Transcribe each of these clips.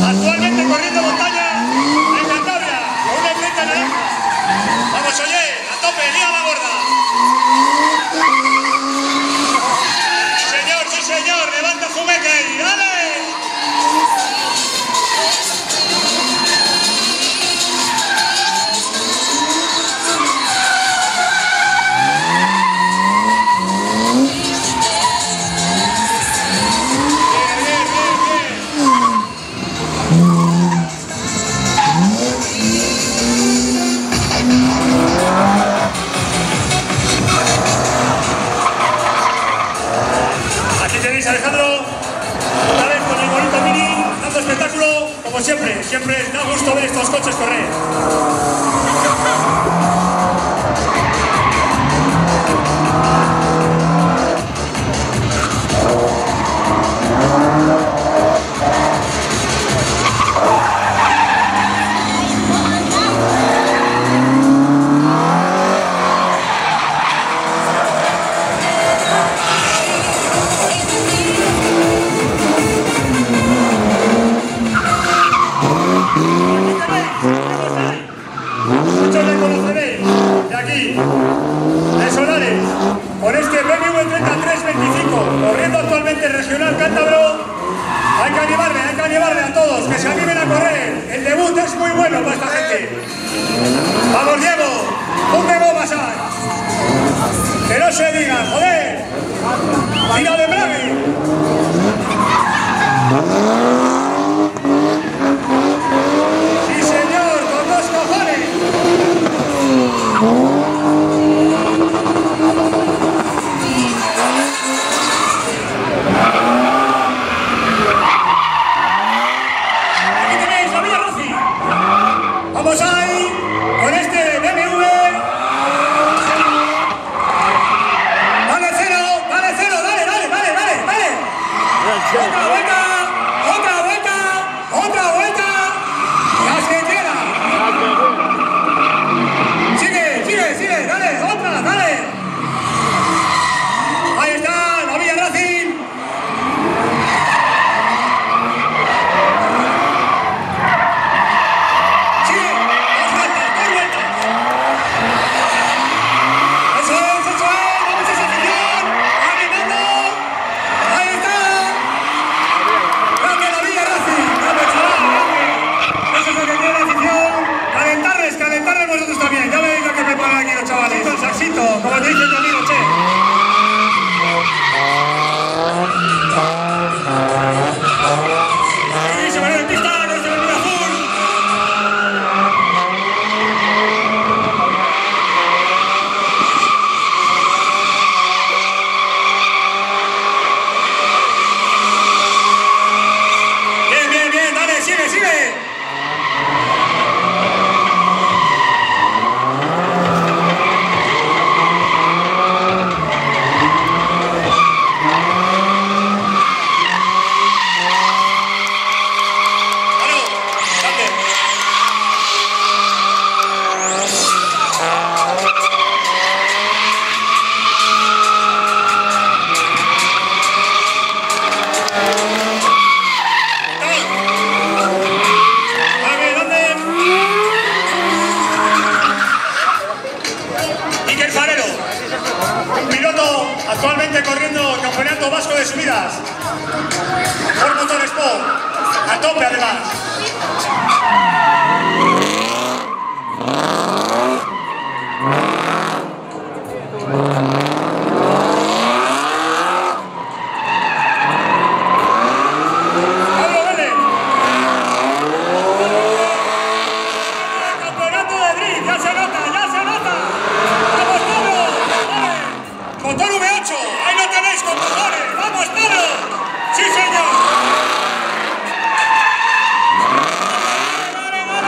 actualmente corriendo montaña en Cantabria, con una bicicleta naranja. Vamos, oye, a tope, lía la gorda. Sí señor, levanta Zumeque y dale. Como siempre, siempre da gusto ver estos coches correr. ¡Vale, vale, vale!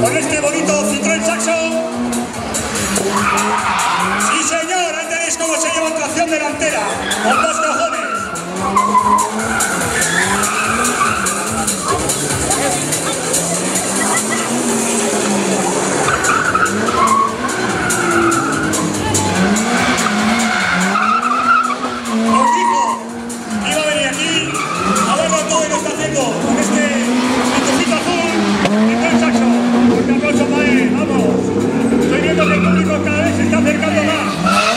con este bonito Citroën Saxo. Sí señor, ahí tenéis cómo se lleva tracción delantera, con dos cajones. Os dijo que iba a venir aquí a verlo todo y lo está haciendo con este motorcito azul y con Saxo. Un aplauso para él, vamos. Estoy viendo que el público cada vez se está acercando más. Vamos,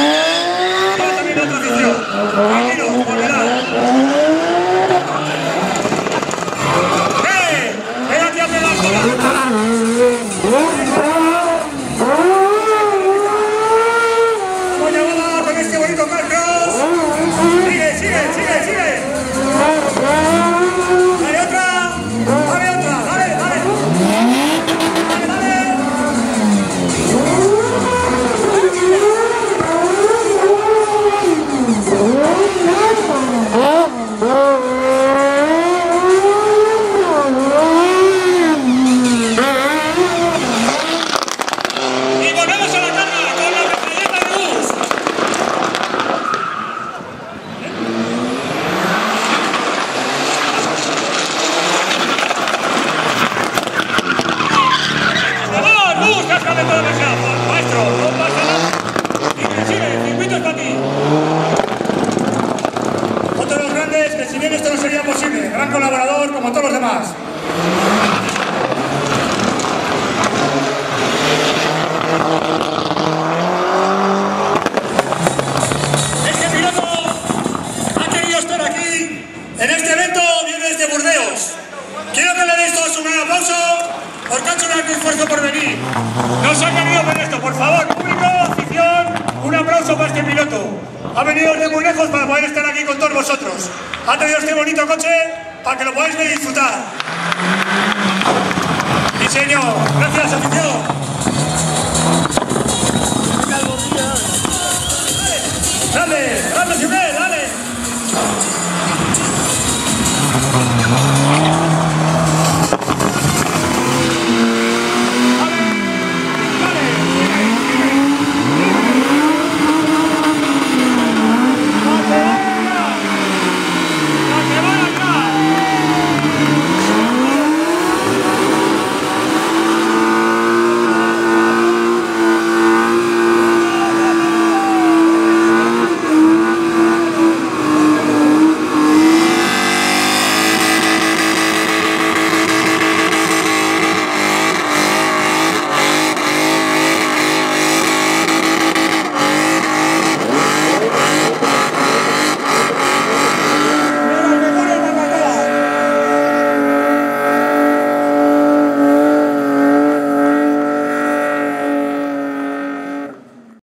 ¡Dale!